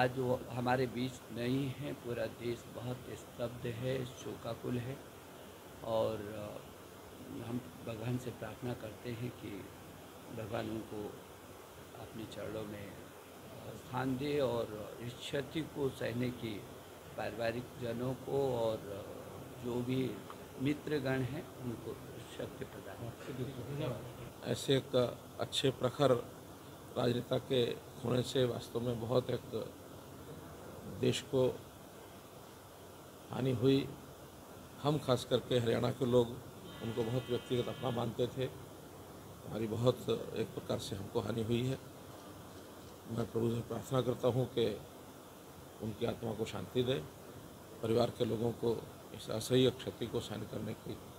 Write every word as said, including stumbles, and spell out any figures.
आज वो हमारे बीच नहीं है। पूरा देश बहुत स्तब्ध है, शोकाकुल है और हम भगवान से प्रार्थना करते हैं कि भगवान उनको अपने चरणों में स्थान दे और इस क्षति को सहने की पारिवारिक जनों को और जो भी मित्रगण हैं उनको शक्ति प्रदान। ऐसे एक अच्छे प्रखर राजनेता के होने से वास्तव में बहुत एक देश को हानि हुई। हम खास करके हरियाणा के लोग उनको बहुत व्यक्तिगत अपना मानते थे, हमारी बहुत एक प्रकार से हमको हानि हुई है। मैं प्रभु से प्रार्थना करता हूँ कि उनकी आत्मा को शांति दे, परिवार के लोगों को इस असह्य क्षति को सहन करने की